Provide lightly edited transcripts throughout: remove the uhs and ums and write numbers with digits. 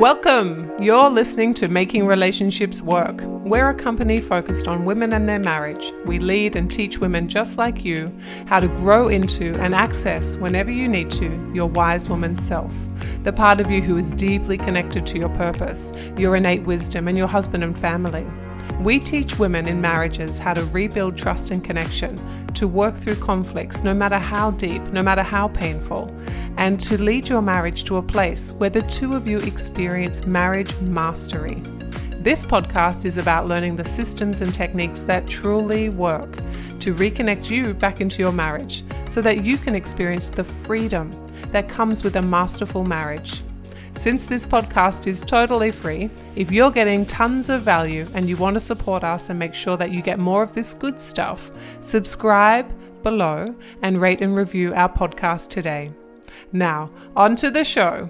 Welcome! You're listening to Making Relationships Work. We're a company focused on women and their marriage. We lead and teach women just like you how to grow into and access, whenever you need to, your wise woman self. The part of you who is deeply connected to your purpose, your innate wisdom, and your husband and family. We teach women in marriages how to rebuild trust and connection, to work through conflicts no matter how deep, no matter how painful, and to lead your marriage to a place where the two of you experience marriage mastery. This podcast is about learning the systems and techniques that truly work to reconnect you back into your marriage so that you can experience the freedom that comes with a masterful marriage. Since this podcast is totally free, if you're getting tons of value and you want to support us and make sure that you get more of this good stuff, subscribe below and rate and review our podcast today. Now, on to the show.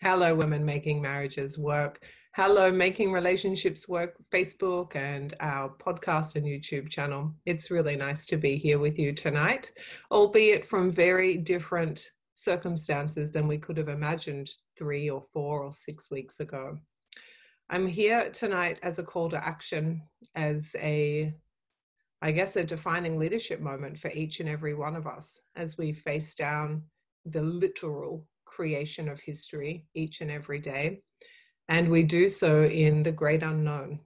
Hello, Women Making Marriages Work. Hello, Making Relationships Work, Facebook and our podcast and YouTube channel. It's really nice to be here with you tonight, albeit from very different circumstances than we could have imagined 3 or 4 or 6 weeks ago. I'm here tonight as a call to action, as a defining leadership moment for each and every one of us as we face down the literal creation of history each and every day. And we do so in the great unknown,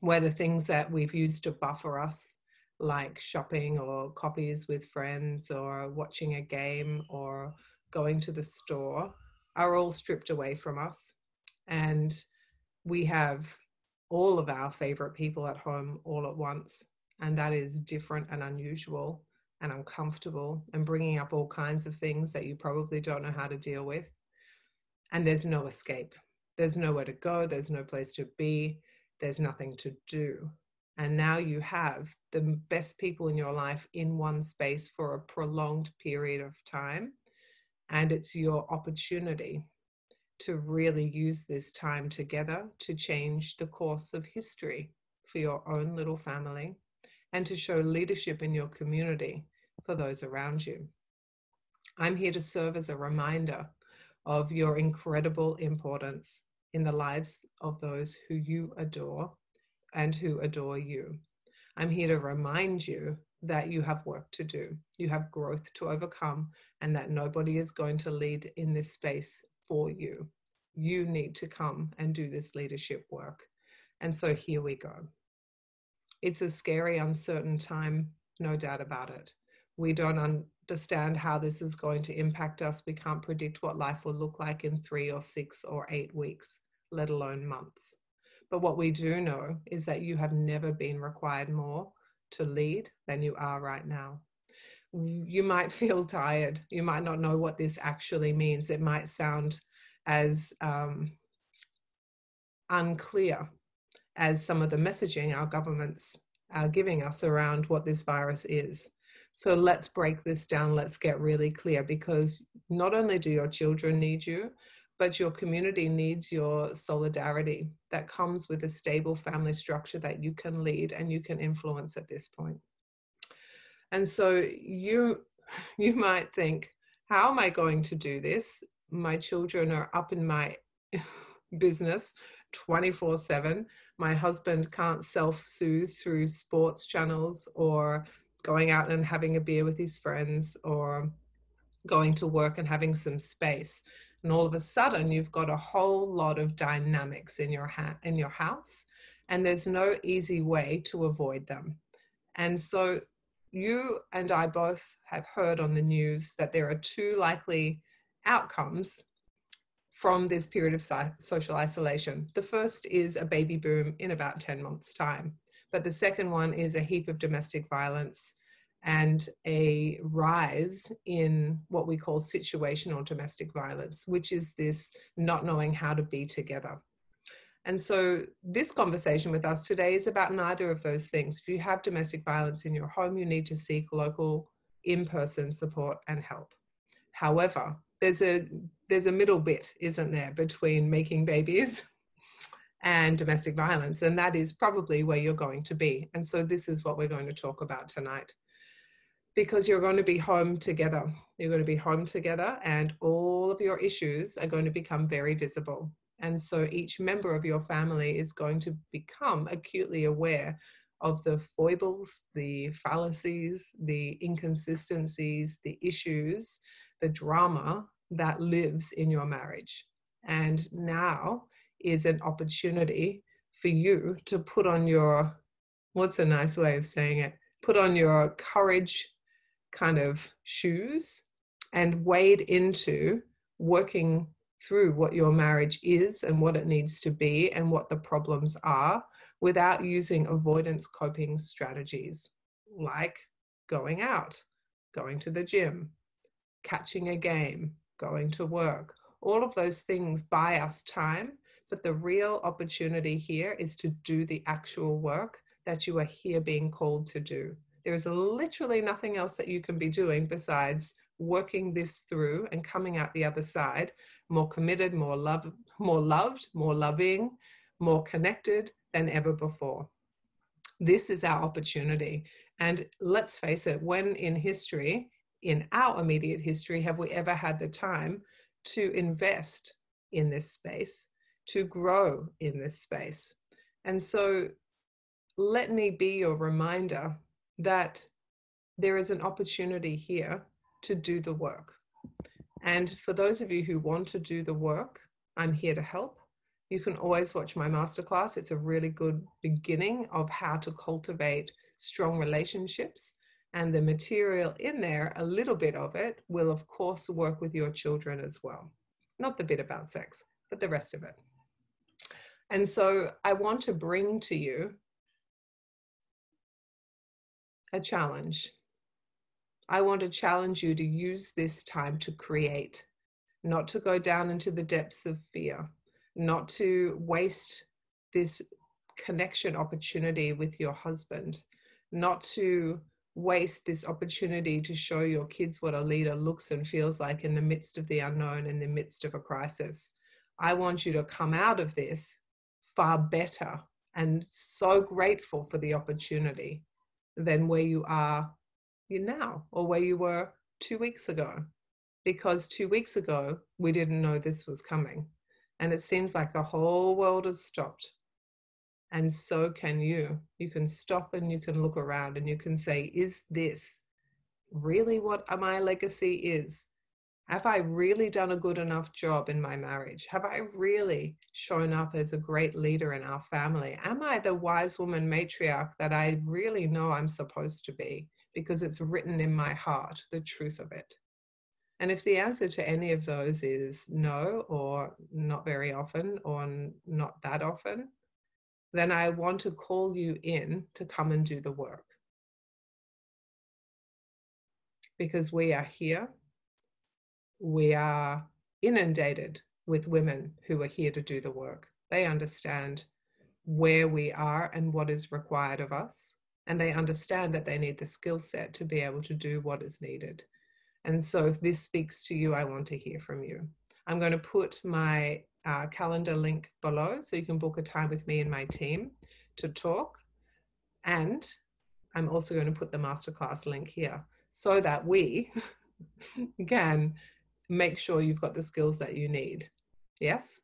where the things that we've used to buffer us, like shopping or coffees with friends or watching a game or going to the store, are all stripped away from us. And we have all of our favorite people at home all at once. And that is different and unusual and uncomfortable and bringing up all kinds of things that you probably don't know how to deal with. And there's no escape. There's nowhere to go. There's no place to be. There's nothing to do. And now you have the best people in your life in one space for a prolonged period of time. And it's your opportunity to really use this time together to change the course of history for your own little family and to show leadership in your community for those around you. I'm here to serve as a reminder of your incredible importance in the lives of those who you adore and who adore you. I'm here to remind you that you have work to do, you have growth to overcome, and that nobody is going to lead in this space for you. You need to come and do this leadership work. And so here we go. It's a scary, uncertain time, no doubt about it. We don't understand how this is going to impact us. We can't predict what life will look like in 3 or 6 or 8 weeks, let alone months. But what we do know is that you have never been required more to lead than you are right now. You might feel tired. You might not know what this actually means. It might sound as unclear as some of the messaging our governments are giving us around what this virus is. So let's break this down. Let's get really clear, because not only do your children need you, but your community needs your solidarity that comes with a stable family structure that you can lead and you can influence at this point. And so you might think, how am I going to do this? My children are up in my business 24/7. My husband can't self-soothe through sports channels or going out and having a beer with his friends or going to work and having some space. And all of a sudden, you've got a whole lot of dynamics in your house, and there's no easy way to avoid them. And so you and I both have heard on the news that there are two likely outcomes from this period of social isolation. The first is a baby boom in about 10 months' time. But the second one is a heap of domestic violence and a rise in what we call situational domestic violence, which is this not knowing how to be together. And so this conversation with us today is about neither of those things. If you have domestic violence in your home, you need to seek local in-person support and help. However, there's a middle bit, isn't there, between making babies and domestic violence, and that is probably where you're going to be. And so this is what we're going to talk about tonight. because you're going to be home together. You're going to be home together and all of your issues are going to become very visible. And so each member of your family is going to become acutely aware of the foibles, the fallacies, the inconsistencies, the issues, the drama that lives in your marriage. And now is an opportunity for you to put on your, what's a nice way of saying it, put on your courage kind of shoes and wade into working through what your marriage is and what it needs to be and what the problems are, without using avoidance coping strategies like going out, going to the gym, catching a game, going to work. All of those things buy us time, but the real opportunity here is to do the actual work that you are here being called to do. There is literally nothing else that you can be doing besides working this through and coming out the other side more committed, more loved, more loving, more connected than ever before. This is our opportunity. And let's face it, when in history, in our immediate history, have we ever had the time to invest in this space, to grow in this space? And so let me be your reminder that there is an opportunity here to do the work. And for those of you who want to do the work, I'm here to help. You can always watch my masterclass. It's a really good beginning of how to cultivate strong relationships. And the material in there, a little bit of it, will of course work with your children as well. Not the bit about sex, but the rest of it. And so I want to bring to you a challenge. I want to challenge you to use this time to create, not to go down into the depths of fear, not to waste this connection opportunity with your husband, not to waste this opportunity to show your kids what a leader looks and feels like in the midst of the unknown, in the midst of a crisis. I want you to come out of this far better and so grateful for the opportunity than where you are now or where you were 2 weeks ago, because 2 weeks ago we didn't know this was coming, and it seems like the whole world has stopped. And so can you. You can stop and you can look around and you can say, is this really what my legacy is? Have I really done a good enough job in my marriage? Have I really shown up as a great leader in our family? Am I the wise woman matriarch that I really know I'm supposed to be, because it's written in my heart, the truth of it? And if the answer to any of those is no, or not very often, or not that often, then I want to call you in to come and do the work. Because we are here. We are inundated with women who are here to do the work. They understand where we are and what is required of us. And they understand that they need the skill set to be able to do what is needed. And so if this speaks to you, I want to hear from you. I'm going to put my calendar link below so you can book a time with me and my team to talk. And I'm also going to put the masterclass link here so that we can make sure you've got the skills that you need. Yes?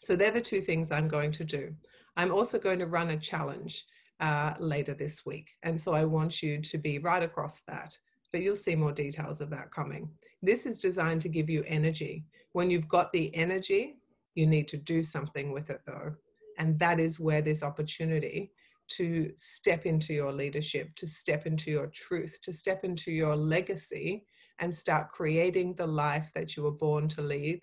So they're the two things I'm going to do. I'm also going to run a challenge later this week. And so I want you to be right across that, but you'll see more details of that coming. This is designed to give you energy. When you've got the energy, you need to do something with it though. And that is where this opportunity to step into your leadership, to step into your truth, to step into your legacy, and start creating the life that you were born to lead,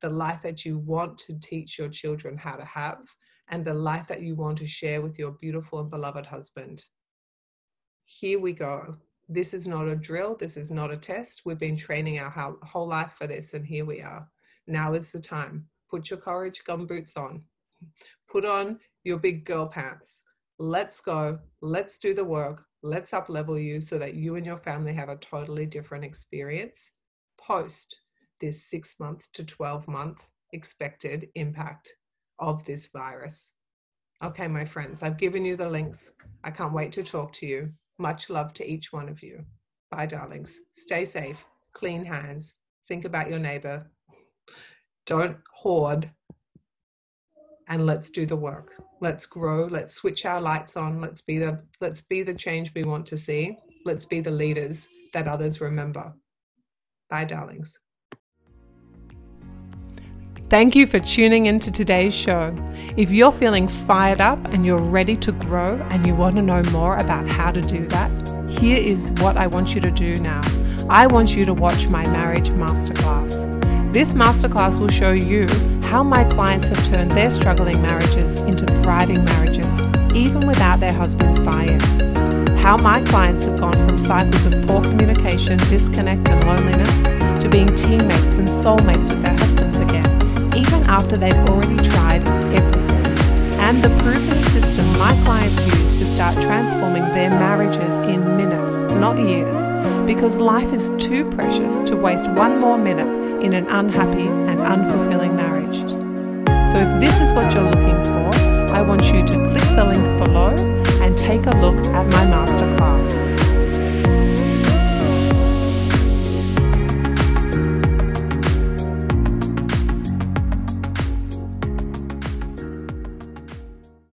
the life that you want to teach your children how to have, and the life that you want to share with your beautiful and beloved husband. Here we go. This is not a drill. This is not a test. We've been training our whole life for this, and here we are. Now is the time. Put your courage gumboots on. Put on your big girl pants. Let's go. Let's do the work. Let's up-level you so that you and your family have a totally different experience post this 6-month to 12-month expected impact of this virus. Okay, my friends, I've given you the links. I can't wait to talk to you. Much love to each one of you. Bye, darlings. Stay safe. Clean hands. Think about your neighbor. Don't hoard. And let's do the work. Let's grow. Let's switch our lights on. Let's be the change we want to see. Let's be the leaders that others remember. Bye, darlings. Thank you for tuning into today's show. If you're feeling fired up and you're ready to grow and you want to know more about how to do that, here is what I want you to do now. I want you to watch my marriage masterclass. This masterclass will show you how my clients have turned their struggling marriages into thriving marriages, even without their husband's buy-in. How my clients have gone from cycles of poor communication, disconnect and loneliness to being teammates and soulmates with their husbands again, even after they've already tried everything, and the proven system my clients use to start transforming their marriages in minutes, not years, because life is too precious to waste one more minute in an unhappy and unfulfilling marriage. So if this is what you're looking for, I want you to click the link below and take a look at my masterclass.